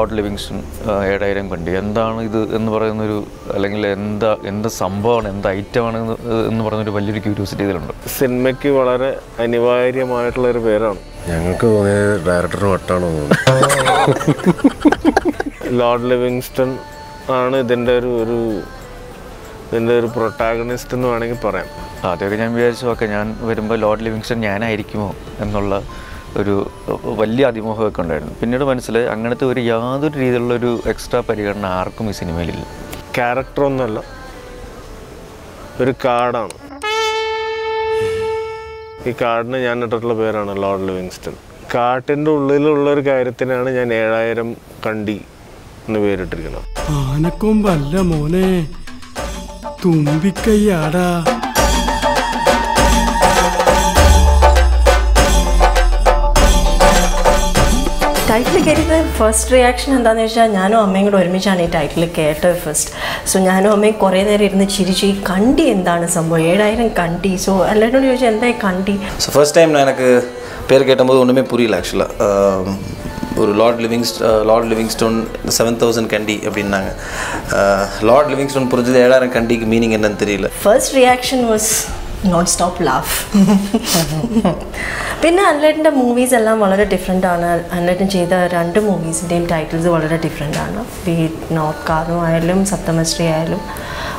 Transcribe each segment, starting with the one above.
Lord Livingstone 7000 കണ്ടി. എന്താണ് ഇത് എന്ന് പറയുന്നൊരു, അല്ലെങ്കിൽ എന്താ സംഭവമാണ്, എന്ത് ഐറ്റമാണ് എന്ന് പറഞ്ഞൊരു വലിയൊരു ക്യൂരിയോസിറ്റി ഇതിലുണ്ട്. സിനിമയ്ക്ക് വളരെ അനിവാര്യമായിട്ടുള്ള ഒരു പേരാണ്. ഞങ്ങൾക്ക് തോന്നിയത് ഡയറക്ടറിന് വട്ടാണോ തോന്നുന്നത്. ലോർഡ് ലിവിങ്സ്റ്റൺ ആണ് ഇതിൻ്റെ ഒരു പ്രൊട്ടാഗണിസ്റ്റ് എന്ന് വേണമെങ്കിൽ പറയാം. ആദ്യമൊക്കെ ഞാൻ വിചാരിച്ചു ഒക്കെ ഞാൻ വരുമ്പോൾ ലോർഡ് ലിവിങ്സ്റ്റൺ ഞാനായിരിക്കുമോ എന്നുള്ള ഒരു വലിയ അതിമോഹമൊക്കെ ഉണ്ടായിരുന്നു. പിന്നീട് മനസ്സിലായി അങ്ങനത്തെ ഒരു യാതൊരു രീതിയിലുള്ളൊരു എക്സ്ട്രാ പരിഗണന ആർക്കും ഈ സിനിമയിലില്ല. ക്യാരക്ടറൊന്നുമല്ല, ഒരു കാർഡാണ്. ഈ കാർഡിന് ഞാൻ ഇട്ടിട്ടുള്ള പേരാണ് ലോർഡ് ലിവിങ്സ്റ്റൺ. കാട്ടിൻ്റെ ഉള്ളിലുള്ളൊരു കാര്യത്തിനാണ് ഞാൻ 7000 കണ്ടി എന്ന് പേരിട്ടിരിക്കുന്നത്. ആനക്കൊമ്പല്ല മോനെ, തുമ്പിക്കയ്യാടാ. ടൈറ്റിൽ കേട്ടിട്ട് ഫസ്റ്റ് റിയാക്ഷൻ എന്താണെന്ന് വെച്ചാൽ ഞാനും അമ്മയും കൂടെ ഒരുമിച്ചാണ് ഈ ടൈറ്റിൽ കേട്ടത് ഫസ്റ്റ്. സോ ഞാനും അമ്മയും കുറേ നേരം ഇരുന്ന് ചിരിച്ച് ഈ കണ്ടി എന്താണ് സംഭവം, 7000 കണ്ടി. സോ എല്ലാവരോടും ചോദിച്ചാൽ എന്തായി കണ്ടി. സോ ഫസ്റ്റ് ടൈം എനിക്ക് പേര് കേട്ടപ്പോൾ ഒന്നുമേ പുരിയില്ല. ആക്ച്വലാ ஒரு லார்ட் லிவிங்ஸ்டோன் 7000 கண்டி அப்படின்னாங்க. லார்ட் லிவிங்ஸ்டோன் புரிஞ்சது 7000 கண்டிக்கு மீனிங் என்னன்னு தெரியல. First reaction was not stop laugh. പിന്നെ അൻലേട്ടൻ്റെ മൂവീസ് എല്ലാം വളരെ ഡിഫറെൻ്റാണ്. അൻലേട്ടൻ ചെയ്ത രണ്ട് മൂവീസിൻ്റെയും ടൈറ്റിൽസ് വളരെ ഡിഫറെൻ്റാണ്. ബീറ്റ് നോട്ട് കാർണോ ആയാലും സപ്തമശ്രീ ആയാലും.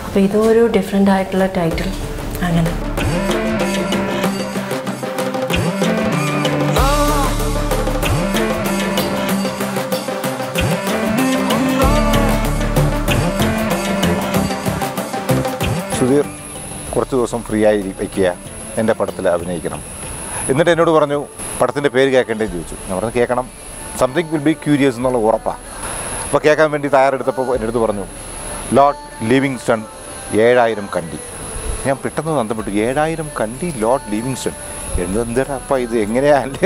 അപ്പോൾ ഇതും ഒരു ഡിഫറെൻ്റ് ആയിട്ടുള്ള ടൈറ്റിൽ. അങ്ങനെ കുറച്ച് ദിവസം ഫ്രീ ആയി വയ്ക്കുക, എൻ്റെ പടത്തിൽ അഭിനയിക്കണം. എന്നിട്ട് എന്നോട് പറഞ്ഞു പടത്തിൻ്റെ പേര് കേൾക്കേണ്ടതെന്ന് ചോദിച്ചു. ഞാൻ പറഞ്ഞു കേൾക്കണം, സംതിങ് വിൽ ബി ക്യൂരിയസ് എന്നുള്ള ഉറപ്പാണ്. അപ്പോൾ കേൾക്കാൻ വേണ്ടി തയ്യാറെടുത്തപ്പോൾ എൻ്റെ അടുത്ത് പറഞ്ഞു ലോർഡ് ലിവിങ്സ്റ്റൺ 7000 കണ്ടി. ഞാൻ പെട്ടെന്ന് നന്ദപ്പെട്ടു. 7000 കണ്ടി ലോർഡ് ലിവിങ്സ്റ്റൺ എന്തെന്താ അപ്പം ഇത് എങ്ങനെയാണ്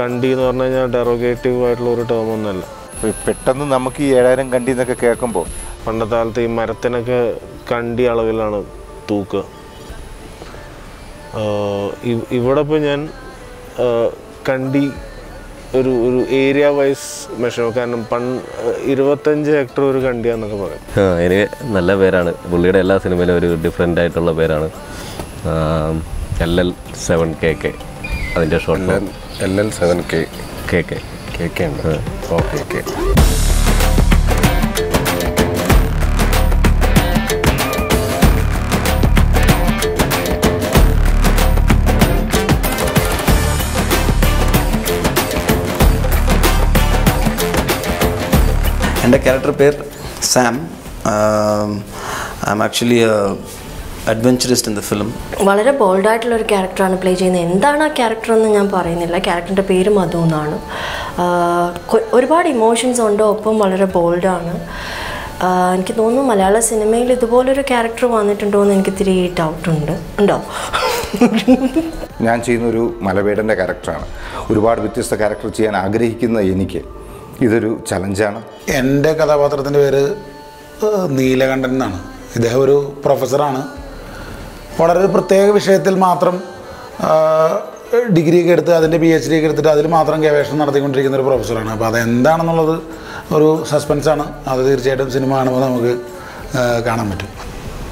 കണ്ടി എന്ന് പറഞ്ഞു കഴിഞ്ഞാൽ ഡെറോഗേറ്റീവ് ആയിട്ടുള്ള ഒരു ടേം ഒന്നല്ല. പെട്ടെന്ന് നമുക്ക് ഈ 7000 കണ്ടി എന്നൊക്കെ കേൾക്കുമ്പോൾ പണ്ടത്തെ കാലത്ത് ഈ മരത്തിനൊക്കെ കണ്ടി അളവിലാണ് തൂക്കുക. ഇവിടെ ഇപ്പോൾ ഞാൻ കണ്ടി ഒരു ഒരു ഏരിയ വൈസ് മെഷർ. കാരണം 25 ഹെക്ടർ ഒരു കണ്ടിയാന്നൊക്കെ പറയും. എനിക്ക് നല്ല പേരാണ്. പുള്ളിയുടെ എല്ലാ സിനിമയിലും ഒരു ഡിഫറെൻ്റ് ആയിട്ടുള്ള പേരാണ്. LL7KK അതിൻ്റെ ഷോർട്ട്. LL7KK ഉണ്ട്. ഓക്കെ. എൻ്റെ ക്യാരക്ടർ പേര് Sam. I am actually adventurist in the film. വളരെ ബോൾഡായിട്ടുള്ളൊരു ക്യാരക്ടറാണ് പ്ലേ ചെയ്യുന്നത്. എന്താണ് ആ ക്യാരക്ടർ എന്ന് ഞാൻ പറയുന്നില്ല. ക്യാരക്ടറിൻ്റെ പേര് മധു എന്നാണ്. ഒരുപാട് ഇമോഷൻസ് ഉണ്ട്, ഒപ്പം വളരെ ബോൾഡാണ്. എനിക്ക് തോന്നുന്നു മലയാള സിനിമയിൽ ഇതുപോലൊരു ക്യാരക്ടർ വന്നിട്ടുണ്ടോ എന്ന് എനിക്കിത്തിരി ഡൗട്ടുണ്ട്. ഉണ്ടോ? ഞാൻ ചെയ്യുന്നൊരു മലവേടൻ്റെ ക്യാരക്ടറാണ്. ഒരുപാട് വ്യത്യസ്ത ക്യാരക്ടർ ചെയ്യാൻ ആഗ്രഹിക്കുന്ന എനിക്ക് ഇതൊരു ചലഞ്ചാണ്. എൻ്റെ കഥാപാത്രത്തിൻ്റെ പേര് നീലകണ്ഠൻ എന്നാണ്. ഇദ്ദേഹം ഒരു പ്രൊഫസറാണ്. വളരെ ഒരു പ്രത്യേക വിഷയത്തിൽ മാത്രം ഡിഗ്രിയൊക്കെ എടുത്ത് അതിൻ്റെ PhD ഒക്കെ എടുത്തിട്ട് അതിൽ മാത്രം ഗവേഷണം നടത്തിക്കൊണ്ടിരിക്കുന്ന ഒരു പ്രൊഫസറാണ്. അപ്പോൾ അതെന്താണെന്നുള്ളത് ഒരു സസ്പെൻസാണ്. അത് തീർച്ചയായിട്ടും സിനിമ കാണുമ്പോൾ നമുക്ക് കാണാൻ പറ്റും.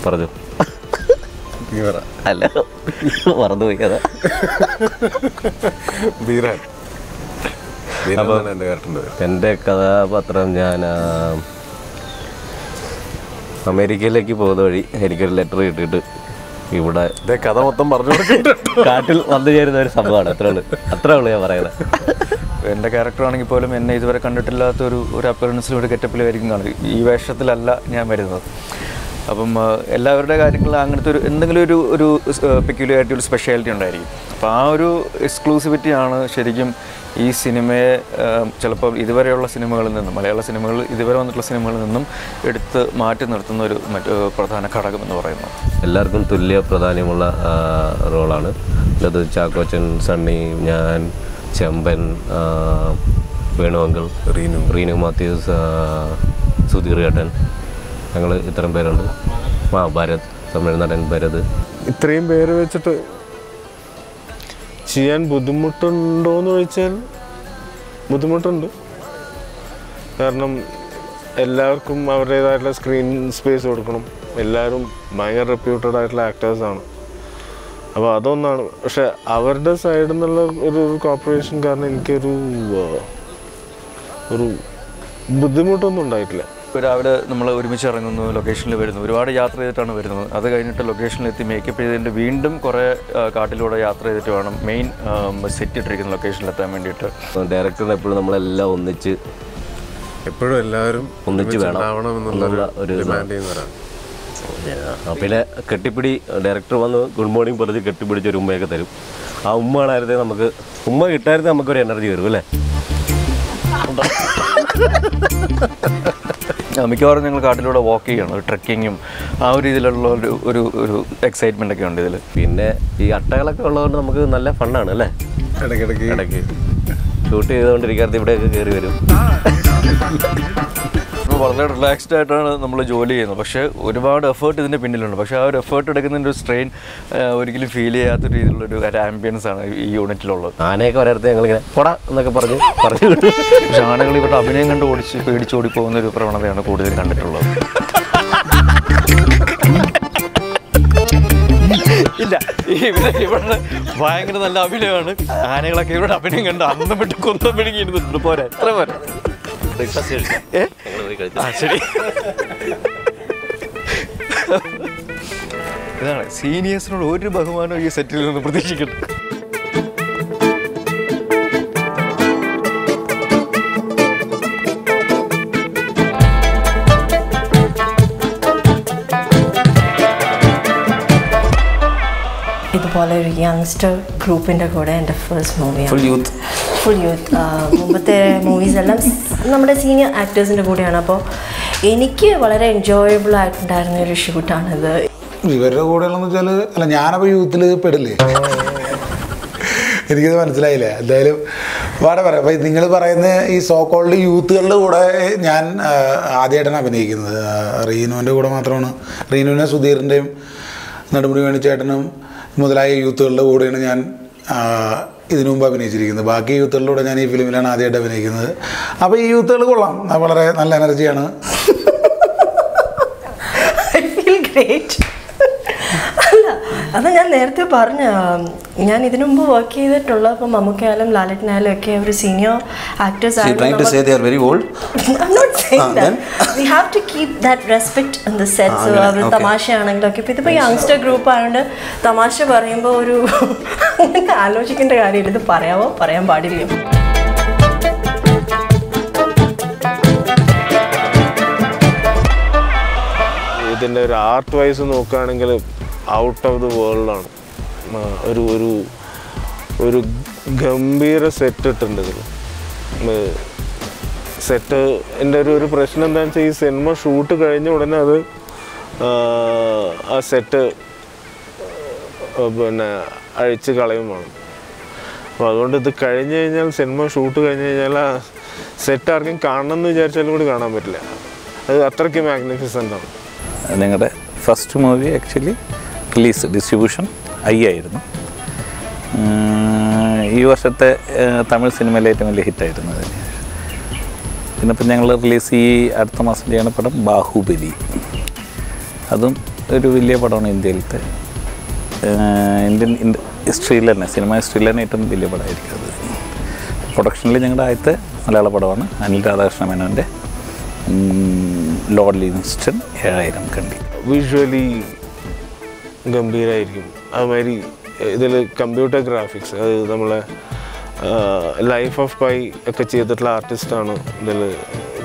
പറഞ്ഞു അല്ല പറഞ്ഞു പോയിക്കതാ. എൻ്റെ കഥാപാത്രം ഞാൻ അമേരിക്കയിലേക്ക് പോകുന്ന വഴി എനിക്കൊരു ലെറ്റർ കിട്ടിയിട്ട് ഇവിടെ കഥ മൊത്തം പറഞ്ഞു കാട്ടിൽ വന്നു ചേരുന്ന ഒരു സംഭവമാണ്. അത്രേ ഉള്ളൂ ഞാൻ പറയുന്നത്. എൻ്റെ ക്യാരക്ടറാണെങ്കിൽ പോലും എന്നെ ഇതുവരെ കണ്ടിട്ടില്ലാത്ത ഒരു അപ്പിയറൻസിലും ഒരു ഗെറ്റപ്പിലായിരിക്കും കാണുന്നത്. ഈ വേഷത്തിലല്ല ഞാൻ വരുന്നത്. അപ്പം എല്ലാവരുടെ കാര്യങ്ങളും അങ്ങനത്തെ ഒരു എന്തെങ്കിലും ഒരു ഒരു പെക്യുലാരിറ്റി, ഒരു സ്പെഷ്യാലിറ്റി ഉണ്ടായിരിക്കും. അപ്പോൾ ആ ഒരു എക്സ്ക്ലൂസിവിറ്റിയാണ് ശരിക്കും ഈ സിനിമയെ ചിലപ്പോൾ ഇതുവരെയുള്ള സിനിമകളിൽ നിന്നും, മലയാള സിനിമകളിൽ ഇതുവരെ വന്നിട്ടുള്ള സിനിമകളിൽ നിന്നും എടുത്ത് മാറ്റി നിർത്തുന്ന ഒരു പ്രധാന ഘടകം എന്ന് പറയുന്നത്. എല്ലാവർക്കും തുല്യ പ്രാധാന്യമുള്ള റോളാണ്. അത് ചാക്കോച്ചൻ, സണ്ണി, ഞാൻ, ചെമ്പൻ, വേണു അങ്കിൾ, റീനു മാത്യൂസ്, സുധീർ ഏട്ടൻ, ഞങ്ങൾ ഇത്രയും പേരുണ്ട്. ഭരത്, തമിഴ്നാടൻ ഭരത്. ഇത്രയും പേര് വെച്ചിട്ട് ചെയ്യാൻ ബുദ്ധിമുട്ടുണ്ടോയെന്ന് ചോദിച്ചാൽ ബുദ്ധിമുട്ടുണ്ട്. കാരണം എല്ലാവർക്കും അവരുടേതായിട്ടുള്ള സ്ക്രീൻ സ്പേസ് കൊടുക്കണം. എല്ലാവരും ഭയങ്കര റെപ്യൂട്ടഡ് ആയിട്ടുള്ള ആക്ടേഴ്സാണ്. അപ്പോൾ അതൊന്നാണ്. പക്ഷെ അവരുടെ സൈഡിൽ നിന്നുള്ള ഒരു കോർപ്പറേഷൻ കാരണം എനിക്കൊരു ഒരു ബുദ്ധിമുട്ടൊന്നും ഉണ്ടായിട്ടില്ല. രാവിലെ നമ്മൾ ഒരുമിച്ച് ഇറങ്ങുന്നു, ലൊക്കേഷനിൽ വരുന്നു, ഒരുപാട് യാത്ര ചെയ്തിട്ടാണ് വരുന്നത്. അത് കഴിഞ്ഞിട്ട് ലൊക്കേഷനിലെത്തി മേക്കപ്പ് ചെയ്തിട്ട് വീണ്ടും കുറേ കാട്ടിലൂടെ യാത്ര ചെയ്തിട്ട് വേണം മെയിൻ സെറ്റ് ഇട്ടിരിക്കുന്ന ലൊക്കേഷനിലെത്താൻ വേണ്ടിയിട്ട്. ഡയറക്ടർ എപ്പോഴും നമ്മളെല്ലാം ഒന്നിച്ച് എപ്പോഴും എല്ലാവരും ഒന്നിച്ച് വേണമെന്നുള്ള ഒരു ഡിമാൻഡ് ചെയ്യുന്നവരാണ്. പിന്നെ കെട്ടിപ്പിടി ഡയറക്ടർ വന്ന് ഗുഡ് മോർണിംഗ് പറഞ്ഞ് കെട്ടിപ്പിടിച്ചൊരു ഉമ്മയൊക്കെ തരും. ആ ഉമ്മ ആണായിരുന്നേ നമുക്ക് ഉമ്മ കിട്ടായിരുന്നേ നമുക്കൊരു എനർജി വരും അല്ലേ. മിക്കവാറും ഞങ്ങൾ കാട്ടിലൂടെ വാക്ക് ചെയ്യണം, ട്രക്കിങ്ങും ആ ഒരു ഇതിലുള്ള ഒരു ഒരു എക്സൈറ്റ്മെൻ്റ് ഒക്കെ ഉണ്ട് ഇതിൽ. പിന്നെ ഈ അട്ടകളൊക്കെ ഉള്ളതുകൊണ്ട് നമുക്ക് നല്ല ഫണ്ണാണ് അല്ലേ. ഇടയ്ക്ക് ഷൂട്ട് ചെയ്തുകൊണ്ടിരിക്കാത്ത ഇവിടെയൊക്കെ കയറി വരും. വളരെ റിലാക്സ്ഡ് ആയിട്ടാണ് നമ്മൾ ജോലി ചെയ്യുന്നത്. പക്ഷേ ഒരുപാട് എഫേർട്ട് ഇതിൻ്റെ പിന്നിലുണ്ട്. പക്ഷേ ആ ഒരു എഫേർട്ട് എടുക്കുന്നതിൻ്റെ ഒരു സ്ട്രെയിൻ ഒരിക്കലും ഫീൽ ചെയ്യാത്ത രീതിയിലുള്ളൊരു ആംബിയൻസ് ആണ് ഈ യൂണിറ്റിലുള്ളത്. ആനയൊക്കെ വരരുത് ഞങ്ങളിങ്ങനെ കൊട എന്നൊക്കെ പറഞ്ഞു കിട്ടും. പക്ഷെ ആനകൾ ഇവിടെ അഭിനയം കണ്ട് പേടിച്ചോടി പോകുന്ന ഒരു പ്രവണതയാണ് കൂടുതൽ കണ്ടിട്ടുള്ളത്. ഇല്ല, ഇവിടെ ഭയങ്കര നല്ല അഭിനയമാണ്. ആനകളൊക്കെ ഇവിടെ അഭിനയം കണ്ട് അന്നം വിട്ട് കൊന്നം പിടിക്കിരുന്നിട്ടുണ്ട്. പോരാ, എത്ര പോരാ. ഇതാണ് സീനിയേഴ്സിനോട് ഒരു ബഹുമാനവും ഈ സെറ്റിൽ നിന്ന് പ്രതീക്ഷിക്കട്ടെ. ഇതുപോലെ ഒരു യങ്സ്റ്റർ ഗ്രൂപ്പിൻ്റെ കൂടെ എൻ്റെ ഫസ്റ്റ് മൂവിയാണ് ഫുൾ യൂത്ത്. മുമ്പത്തെ മൂവീസെല്ലാം നമ്മുടെ സീനിയർ ആക്ടേഴ്സിൻ്റെ കൂടെയാണ്. അപ്പോൾ എനിക്ക് വളരെ എൻജോയബിൾ ആയിട്ടുണ്ടായിരുന്ന ഒരു ഷൂട്ടാണിത്. ഇവരുടെ കൂടെയുള്ളതെന്ന് വെച്ചാൽ അല്ല, ഞാനപ്പോൾ യൂത്തിൽ പെടില്ലേ, എനിക്കിത് മനസ്സിലായില്ലേ. എന്തായാലും വേറെ പറയാം. അപ്പോൾ നിങ്ങൾ പറയുന്ന ഈ സോ കോൾഡ് യൂത്തുകളുടെ കൂടെ ഞാൻ ആദ്യമായിട്ടാണ് അഭിനയിക്കുന്നത്. റീനുവിൻ്റെ കൂടെ മാത്രമാണ്. റീനുവിനെ സുധീറിൻ്റെയും നെടുമുടി വേണിച്ചേട്ടനും മുതലായ യൂത്തുകളുടെ കൂടെയാണ് ഞാൻ ഇതിനു മുമ്പ് അഭിനയിച്ചിരിക്കുന്നത്. ബാക്കി യൂത്തുകളിലൂടെ ഞാൻ ഈ ഫിലിമിലാണ് ആദ്യമായിട്ട് അഭിനയിക്കുന്നത്. അപ്പോൾ ഈ യൂത്തുകൾ കൊള്ളാം, വളരെ നല്ല എനർജിയാണ്. അല്ല, അത് ഞാൻ നേരത്തെ പറഞ്ഞ, ഞാൻ ഇതിനു മുമ്പ് വർക്ക് ചെയ്തിട്ടുള്ള ഇപ്പോൾ മമ്മൂക്കയാലും ലാലേട്ടനായാലും ഒക്കെ ഒരു സീനിയർ ആക്ടേഴ്സ് ആയിട്ട് തമാശയാണെങ്കിലും ഒക്കെ. ഇപ്പം ഇതിപ്പോൾ യങ്സ്റ്റർ ഗ്രൂപ്പ് ആയതുകൊണ്ട് തമാശ പറയുമ്പോൾ ഒരു ആലോചിക്കേണ്ട കാര്യമില്ല. ഇത് പറയാമോ പറയാൻ പാടില്ലയോ. ഇതിൻ്റെ ഒരു ആർട്ട് വൈസ് നോക്കുകയാണെങ്കിൽ ഔട്ട് ഓഫ് ദി വേൾഡാണ്. ഒരു ഒരു ഒരു ഗംഭീര സെറ്റ് ഇട്ടുണ്ട്. സെറ്റ് എൻ്റെ ഒരു പ്രശ്നം എന്താണെന്ന് വെച്ചാൽ ഈ സിനിമ ഷൂട്ട് കഴിഞ്ഞ ഉടനെ അത് ആ സെറ്റ് പിന്നെ അഴിച്ച് കളയുമാണ്. അപ്പോൾ അതുകൊണ്ട് ഇത് കഴിഞ്ഞ് കഴിഞ്ഞാൽ സിനിമ ഷൂട്ട് കഴിഞ്ഞ് കഴിഞ്ഞാൽ ആ സെറ്റ് ആർക്കും കാണണം എന്ന് വിചാരിച്ചാലും കൂടി കാണാൻ പറ്റില്ല. അത് അത്രയ്ക്ക് മാഗ്നിഫിസൻ്റാണ്. ഞങ്ങളുടെ first movie actually release distribution ആയിരുന്നു. ഈ വർഷത്തെ തമിഴ് സിനിമയിലെ ഏറ്റവും വലിയ ഹിറ്റായിരുന്നു അത്. പിന്നിപ്പം ഞങ്ങൾ റിലീസ് ഈ അടുത്ത മാസം ചെയ്യുന്ന പടം ബാഹുബലി. അതും ഒരു വലിയ പടമാണ്. ഇന്ത്യയിലത്തെ ഇന്ത്യൻ ഹിസ്റ്ററിയിൽ തന്നെ, സിനിമ ഹിസ്റ്ററിയിൽ തന്നെ ഏറ്റവും വലിയ പടമായിരിക്കും അത്. പ്രൊഡക്ഷനിൽ ഞങ്ങളുടെ ആദ്യത്തെ മലയാള പടമാണ് അനിൽ രാധാകൃഷ്ണ മേനോൻ്റെ ലോർഡ് ലിവിങ്സ്റ്റൺ 7000 കണ്ടി. വിഷ്വലി ഗംഭീരമായിരിക്കും. അതുമാതിരി ഇതിൽ കമ്പ്യൂട്ടർ ഗ്രാഫിക്സ്, അത് നമ്മളെ ലൈഫ് ഓഫ് പൈ ഒക്കെ ചെയ്തിട്ടുള്ള ആർട്ടിസ്റ്റാണ് ഇതിൽ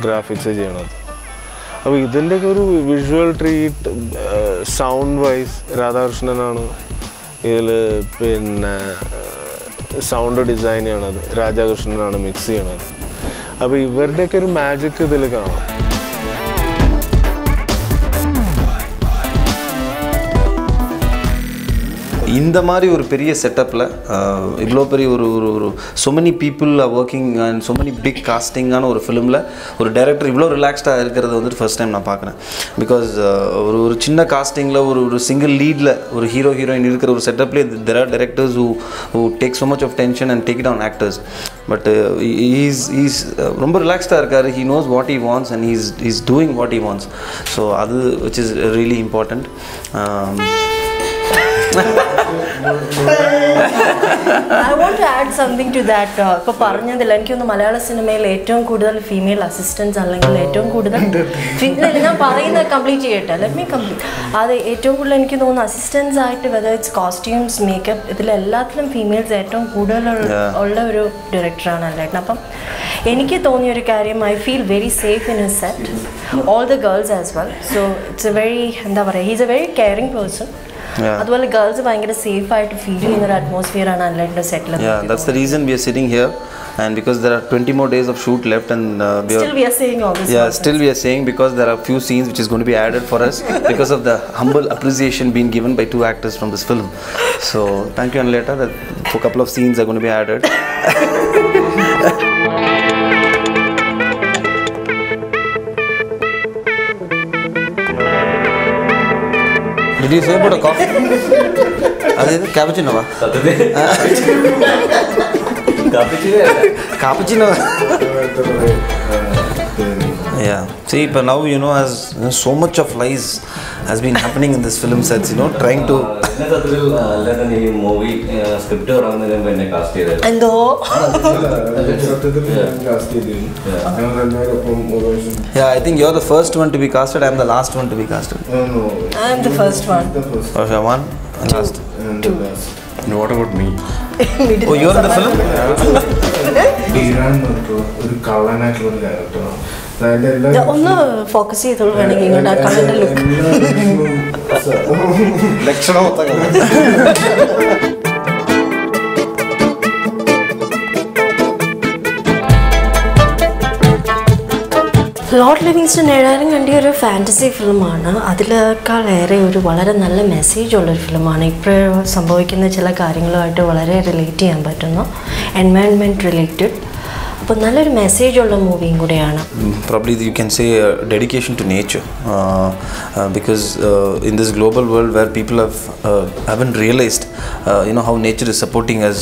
ഗ്രാഫിക്സ് ചെയ്യണത്. അപ്പോൾ ഇതിൻ്റെയൊക്കെ ഒരു വിഷ്വൽ ട്രീറ്റ് സൗണ്ട് വൈസ് രാധാകൃഷ്ണനാണ് ഇതിൽ. പിന്നെ സൗണ്ട് ഡിസൈൻ ചെയ്യണത് രാധാകൃഷ്ണനാണ് മിക്സ് ചെയ്യണത്. അപ്പോൾ ഇവരുടെയൊക്കെ ഒരു മാജിക് ഇതിൽ കാണാം. ഈ இந்த மாதிரி ஒரு பெரிய செட்டப்பில் இவ்வளோ பெரிய ஒரு ஒரு so many people are working and so many big casting-ஆன ஒரு ஃபிலிமில் ஒரு டைரக்டர் இவ்வளோ ரிலாக்ஸ்டாக இருக்கிறது வந்துட்டு ஃபஸ்ட் டைம் நான் பார்க்குறேன். பிகாஸ் ஒரு ஒரு சின்ன காஸ்டிங்கில் ஒரு ஒரு சிங்கிள் லீடில் ஒரு ஹீரோ ஹீரோயின் இருக்கிற ஒரு செட்டப்லேயே there are directors who take so much of tension and take it on actors. But he is ரொம்ப ரிலாக்ஸ்டாக இருக்கார். He knows what he wants and he is doing what he wants. So அது which is really important. I want to add something to that. இப்போ പറഞ്ഞதில்ல എനിക്ക് ഒന്ന് മലയാള സിനിമയിൽ ഏറ്റവും കൂടുതൽ ഫീമെയിൽ അസിസ്റ്റൻസ് അല്ലെങ്കിൽ ഏറ്റവും കൂടുതൽ ഞാൻ പറയുന്നത് കംപ്ലീറ്റ് ചെയ്യട്ടെ. Let me complete. അത് ഏറ്റവും കൂടുതൽ എനിക്ക് തോന്നുന്നു അസിസ്റ്റൻസ് ആയിട്ട് whether it's costumes, makeup ഇതിലെല്ലാത്തിലും ഫീമെയിൽസ് ഏറ്റവും കൂടുതൽ ഉള്ള ഒരു ഡയറക്ടറാണ് അല്ലേട്ടൻ. അപ്പം എനിക്ക് തോന്നിയൊരു കാര്യം I feel very safe in his set. All the girls as well. So it's a very എന്താ പറയുക he's a very caring person. അതുപോലെ ഗേൾസ് ഭയങ്കര സേഫായിട്ട് ഫീൽ ചെയ്യുന്ന ഒരു അറ്റ്മോസ്ഫിയർ ആണ് അല്ലാണ്ട് സെറ്റിൽ. That's the reason we are sitting here. And because there are 20 more days of shoot left and we are saying all this. Yeah, matters. Still we are saying because there are few scenes which is going to be added for us because of the humble appreciation being given by two actors from this film. So thank you Anileta that a couple of scenes are going to be added. Did you say about a coffee? Adhe cappuccino va. Cappuccino. Yeah. See, but now you know as you know, so much of lies has been happening in this film sets. You know, trying to. Movie script cast and yeah, I think you're the first one to be casted. I am the last one to be casted. No. I am the first one. Okay, one. And last. Two. And what about me? Oh, you're in the film. The only focus is on the color look. Lecture hota hai. Lord Livingstone 7000 Kandi ഒരു fantasy ഫിലിമാണ്. അതിലേക്കാൾ ഏറെ ഒരു വളരെ നല്ല message ഉള്ളൊരു ഫിലിമാണ്. ഇപ്പോൾ സംഭവിക്കുന്ന ചില കാര്യങ്ങളുമായിട്ട് വളരെ റിലേറ്റ് ചെയ്യാൻ പറ്റുന്നു, എൻവയൺമെൻറ്റ് റിലേറ്റഡ്. അപ്പോൾ നല്ലൊരു മെസ്സേജുള്ള മൂവിയും കൂടെയാണ്. Probably you can say dedication to nature. Because in this global world where people haven't realized you know how nature is supporting us,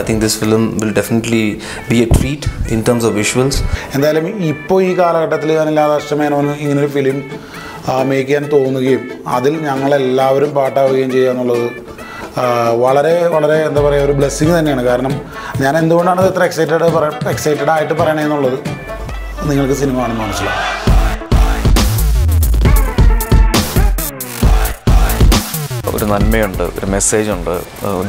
I think this film will definitely be a treat in terms of visuals. എന്തായാലും ഇപ്പോൾ ഈ കാലഘട്ടത്തിൽ ഞാനില്ലാതാഷ്ടമേനോന്ന് ഇങ്ങനൊരു film make ചെയ്യാൻ തോന്നുകയും അതിൽ ഞങ്ങളെല്ലാവരും പാട്ടാവുകയും ചെയ്യുക എന്നുള്ളത് വളരെ വളരെ എന്താ പറയുക ഒരു ബ്ലെസ്സിങ് തന്നെയാണ്. കാരണം ഞാൻ എന്തുകൊണ്ടാണ് ഇത് ഇത്ര എക്സൈറ്റഡ് ആയിട്ട് പറയണേന്നുള്ളത് നിങ്ങൾക്ക് സിനിമ ആണെന്ന് മനസ്സിലാവും. ഒരു നന്മയുണ്ട്, ഒരു മെസ്സേജുണ്ട്,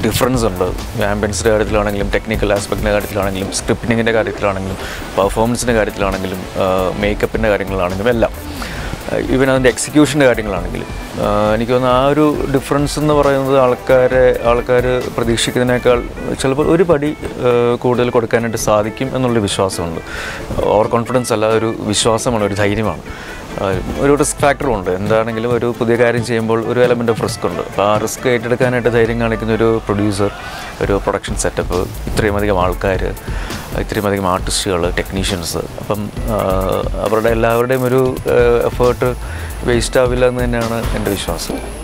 ഡിഫറൻസ് ഉണ്ട്. ആംബിയൻസിൻ്റെ കാര്യത്തിലാണെങ്കിലും ടെക്നിക്കൽ ആസ്പെക്റ്റിൻ്റെ കാര്യത്തിലാണെങ്കിലും സ്ക്രിപ്റ്റിങ്ങിൻ്റെ കാര്യത്തിലാണെങ്കിലും പെർഫോമൻസിൻ്റെ കാര്യത്തിലാണെങ്കിലും മേക്കപ്പിൻ്റെ കാര്യങ്ങളിലാണെങ്കിലും എല്ലാം ഈവൻ അതിൻ്റെ എക്സിക്യൂഷൻ്റെ കാര്യങ്ങളാണെങ്കിലും എനിക്ക് തോന്നുന്നു ആ ഒരു ഡിഫറൻസ് എന്ന് പറയുന്നത് ആൾക്കാർ പ്രതീക്ഷിക്കുന്നതിനേക്കാൾ ചിലപ്പോൾ ഒരു പടി കൂടുതൽ കൊടുക്കാനായിട്ട് സാധിക്കും എന്നുള്ളൊരു വിശ്വാസമുണ്ട്. ഓവർ കോൺഫിഡൻസ് അല്ല, ഒരു വിശ്വാസമാണ്, ഒരു ധൈര്യമാണ്. ഒരു റിസ്ക് ഫാക്ടറും ഉണ്ട്. എന്താണെങ്കിലും ഒരു പുതിയ കാര്യം ചെയ്യുമ്പോൾ ഒരു എലമെൻ്റ് ഓഫ് റിസ്ക് ഉണ്ട്. അപ്പോൾ ആ റിസ്ക് ഏറ്റെടുക്കാനായിട്ട് ധൈര്യം കാണിക്കുന്ന ഒരു പ്രൊഡ്യൂസർ, ഒരു പ്രൊഡക്ഷൻ സെറ്റപ്പ്, ഇത്രയും അധികം ആൾക്കാർ, ഇത്രയും അധികം ആർട്ടിസ്റ്റുകൾ, ടെക്നീഷ്യൻസ്, അപ്പം അവരുടെ എല്ലാവരുടെയും ഒരു എഫേർട്ട് വേസ്റ്റ് ആവില്ല എന്ന് തന്നെയാണ് എൻ്റെ വിശ്വാസം.